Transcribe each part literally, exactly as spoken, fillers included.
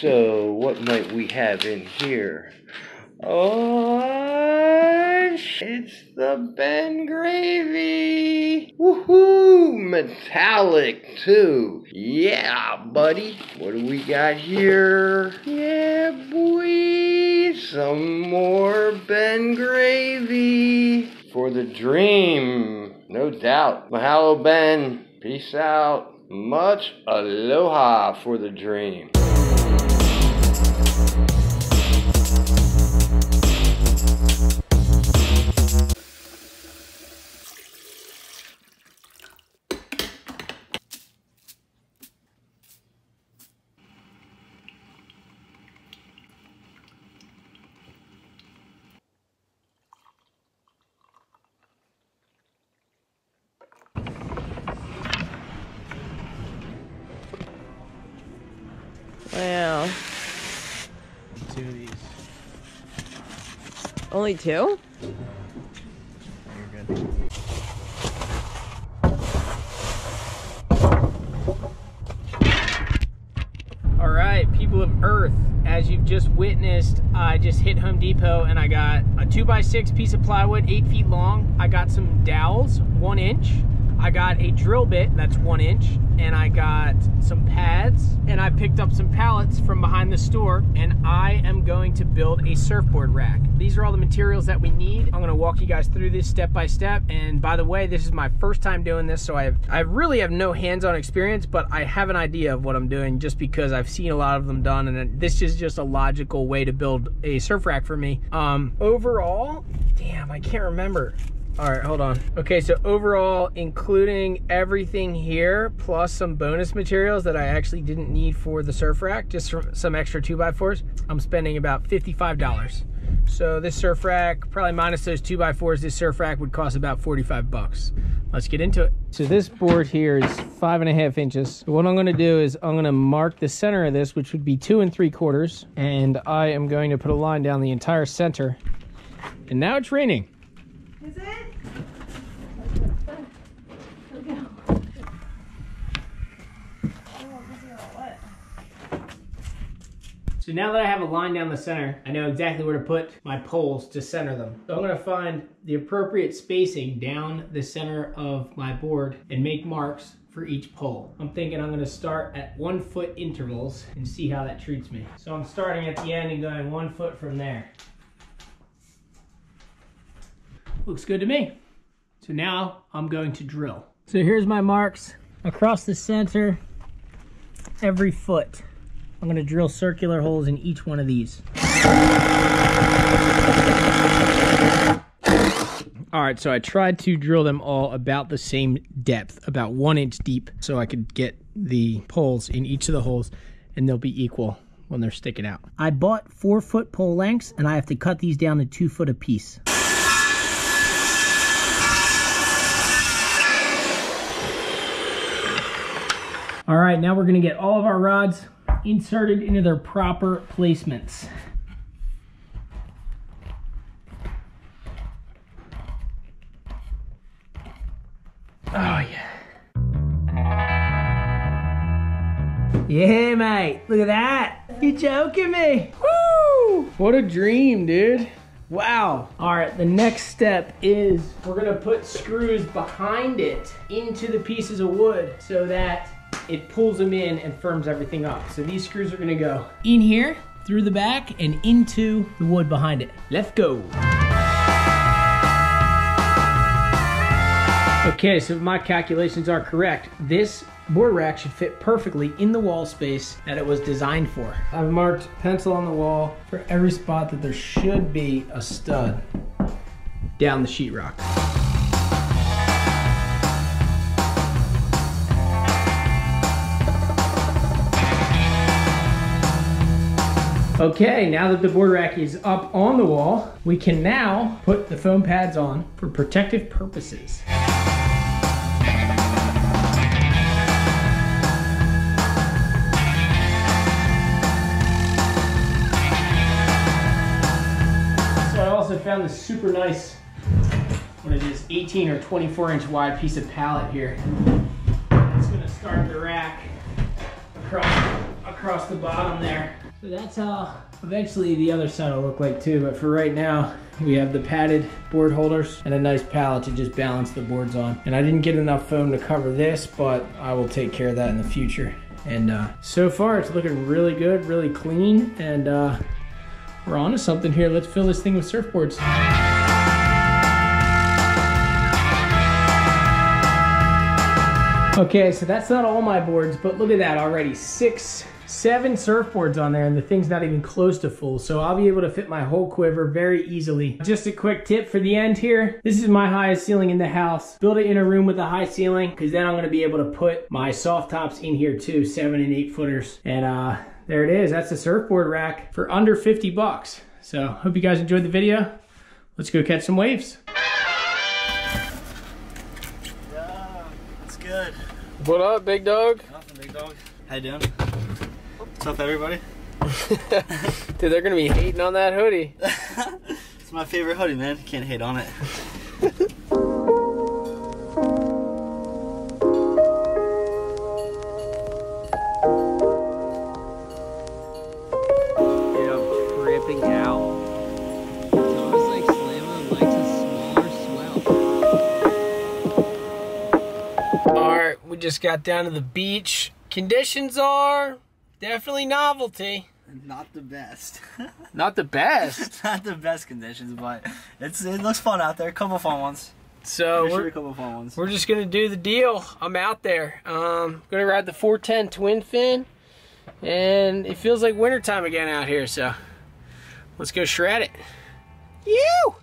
So, what might we have in here? Oh, it's the Ben Gravy! Woohoo! Metallic, too! Yeah, buddy! What do we got here? Yeah, boy! Some more Ben Gravy! For the dream! No doubt! Mahalo, Ben! Peace out! Much aloha for the dream! Wow. Two of these. Only two? You're good. Alright, people of Earth, as you've just witnessed, I just hit Home Depot and I got a two by six piece of plywood, eight feet long. I got some dowels, one inch. I got a drill bit that's one inch, and I got some pads, and I picked up some pallets from behind the store, and I am going to build a surfboard rack. These are all the materials that we need. I'm gonna walk you guys through this step by step, and by the way, this is my first time doing this, so I have, I really have no hands-on experience, but I have an idea of what I'm doing just because I've seen a lot of them done, and this is just a logical way to build a surf rack for me. Um, overall, damn, I can't remember. All right, hold on. Okay, so overall, including everything here, plus some bonus materials that I actually didn't need for the surf rack, just some extra two by fours, I'm spending about fifty-five dollars. So this surf rack, probably minus those two by fours, this surf rack would cost about forty-five bucks. Let's get into it. So this board here is five and a half inches. So what I'm gonna do is I'm gonna mark the center of this, which would be two and three quarters, and I am going to put a line down the entire center. And now it's raining. Is it? Look at all. Oh, look at all wet. So now that I have a line down the center, I know exactly where to put my poles to center them. So I'm going to find the appropriate spacing down the center of my board and make marks for each pole. I'm thinking I'm going to start at one foot intervals and see how that treats me. So I'm starting at the end and going one foot from there. Looks good to me. So now I'm going to drill. So here's my marks across the center, every foot. I'm gonna drill circular holes in each one of these. All right, so I tried to drill them all about the same depth, about one inch deep, so I could get the poles in each of the holes and they'll be equal when they're sticking out. I bought four foot pole lengths and I have to cut these down to two foot apiece. All right, now we're gonna get all of our rods inserted into their proper placements. Oh yeah. Yeah, mate, look at that. You're joking me. Woo! What a dream, dude. Wow. All right, the next step is we're gonna put screws behind it into the pieces of wood so that it pulls them in and firms everything up. So these screws are gonna go in here, through the back, and into the wood behind it. Let's go. Okay, so if my calculations are correct, this board rack should fit perfectly in the wall space that it was designed for. I've marked pencil on the wall for every spot that there should be a stud down the sheetrock. Okay, now that the board rack is up on the wall, we can now put the foam pads on for protective purposes. So I also found this super nice, what is this, eighteen or twenty-four inch wide piece of pallet here. It's gonna start the rack across across the bottom there. So that's how eventually the other side will look like too, but for right now, we have the padded board holders and a nice pallet to just balance the boards on. And I didn't get enough foam to cover this, but I will take care of that in the future. And uh, so far, it's looking really good, really clean, and uh, we're onto something here. Let's fill this thing with surfboards. Okay, so that's not all my boards, but look at that already. Six, seven surfboards on there, and the thing's not even close to full, so I'll be able to fit my whole quiver very easily. Just a quick tip for the end here. This is my highest ceiling in the house. Build it in a room with a high ceiling, because then I'm going to be able to put my soft tops in here too, seven and eight footers. And uh, there it is. That's the surfboard rack for under fifty bucks. So hope you guys enjoyed the video. Let's go catch some waves. Good. What up, big dog? Nothing, big dog. How you doing? What's up, everybody? Dude, they're gonna be hating on that hoodie. It's my favorite hoodie, man. Can't hate on it. Just got down to the beach. Conditions are definitely novelty. Not the best. Not the best. Not the best conditions, but it's it looks fun out there. A couple fun ones. So we're, a couple fun ones. We're just gonna do the deal. I'm out there. Um, gonna ride the four ten twin fin, and it feels like wintertime again out here. So let's go shred it. You.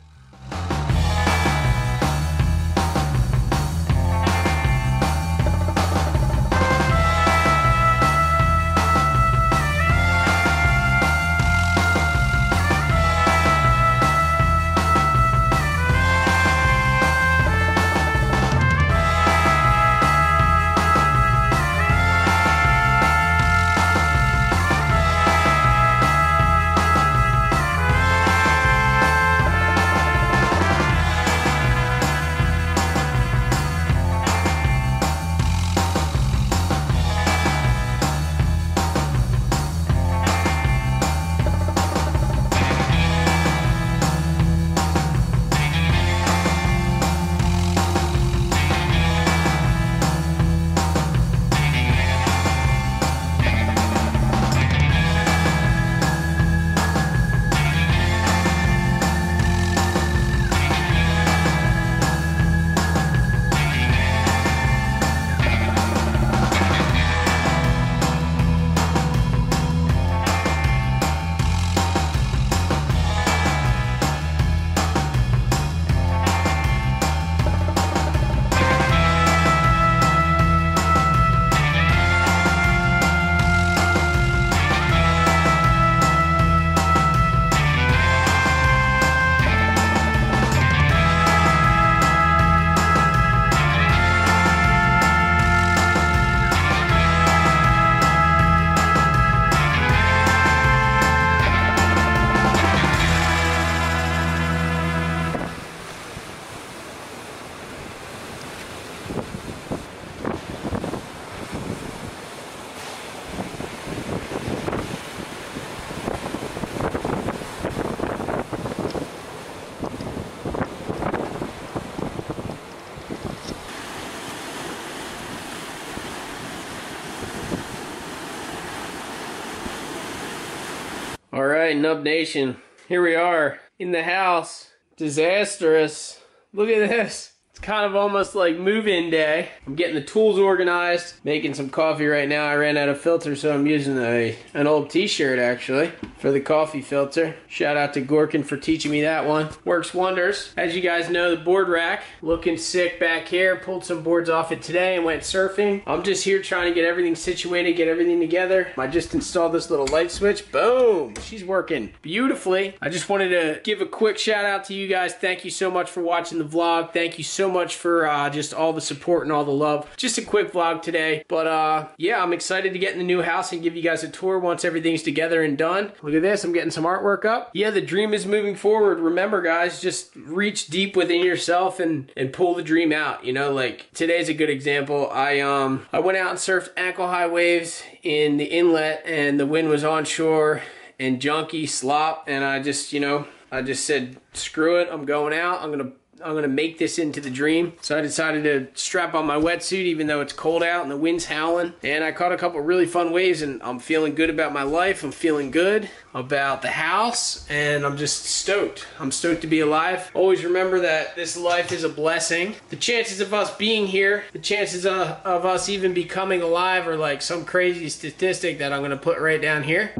Nub Nation, here we are in the house. Disastrous. Look at this. It's kind of almost like move-in day. I'm getting the tools organized, making some coffee right now. I ran out of filter, so I'm using a an old t-shirt actually for the coffee filter. Shout out to Gorkin for teaching me that one. Works wonders. As you guys know, the board rack looking sick back here. Pulled some boards off it today and went surfing. I'm just here trying to get everything situated, get everything together. I just installed this little light switch. Boom! She's working beautifully. I just wanted to give a quick shout out to you guys. Thank you so much for watching the vlog. Thank you so so much for uh, just all the support and all the love. Just a quick vlog today, but uh, yeah, I'm excited to get in the new house and give you guys a tour once everything's together and done. Look at this, I'm getting some artwork up. Yeah, the dream is moving forward. Remember guys, just reach deep within yourself and, and pull the dream out. You know, like today's a good example. I, um, I went out and surfed ankle high waves in the inlet and the wind was onshore and junky slop, and I just, you know, I just said, screw it, I'm going out, I'm gonna I'm gonna make this into the dream. So I decided to strap on my wetsuit even though it's cold out and the wind's howling. And I caught a couple really fun waves and I'm feeling good about my life. I'm feeling good about the house and I'm just stoked. I'm stoked to be alive. Always remember that this life is a blessing. The chances of us being here, the chances of, of us even becoming alive are like some crazy statistic that I'm gonna put right down here.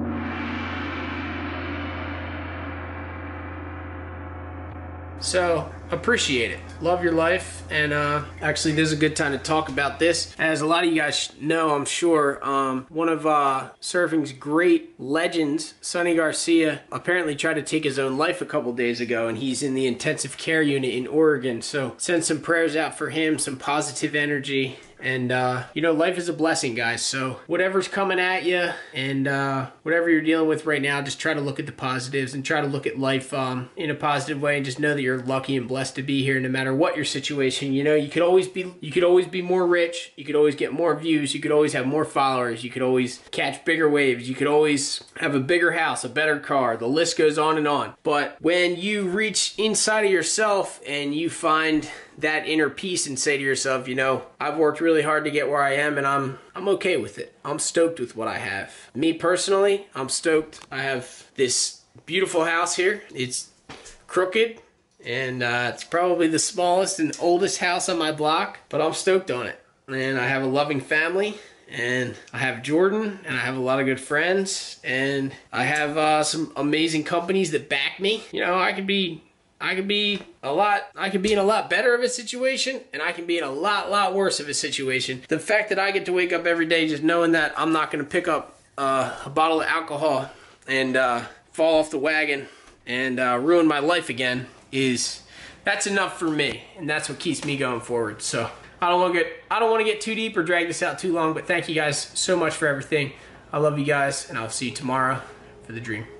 So appreciate it, love your life, and uh, actually this is a good time to talk about this. As a lot of you guys know, I'm sure, um, one of uh, surfing's great legends, Sonny Garcia, apparently tried to take his own life a couple days ago, and he's in the intensive care unit in Oregon, so send some prayers out for him, some positive energy. And, uh, you know, life is a blessing, guys. So whatever's coming at you and uh, whatever you're dealing with right now, just try to look at the positives and try to look at life um, in a positive way, and just know that you're lucky and blessed to be here no matter what your situation. You know, you could always be, you could always be more rich. You could always get more views. You could always have more followers. You could always catch bigger waves. You could always have a bigger house, a better car. The list goes on and on. But when you reach inside of yourself and you find that inner peace and say to yourself, you know, I've worked really hard to get where I am and I'm I'm okay with it. I'm stoked with what I have. Me personally, I'm stoked. I have this beautiful house here. It's crooked and uh, it's probably the smallest and oldest house on my block, but I'm stoked on it. And I have a loving family, and I have Jordan, and I have a lot of good friends, and I have uh, some amazing companies that back me. You know, I could be I could be a lot, I could be in a lot better of a situation, and I can be in a lot, lot worse of a situation. The fact that I get to wake up every day just knowing that I'm not going to pick up uh, a bottle of alcohol and uh, fall off the wagon and uh, ruin my life again is, that's enough for me. And that's what keeps me going forward. So I don't want to get, I don't want to get too deep or drag this out too long, but thank you guys so much for everything. I love you guys, and I'll see you tomorrow for the dream.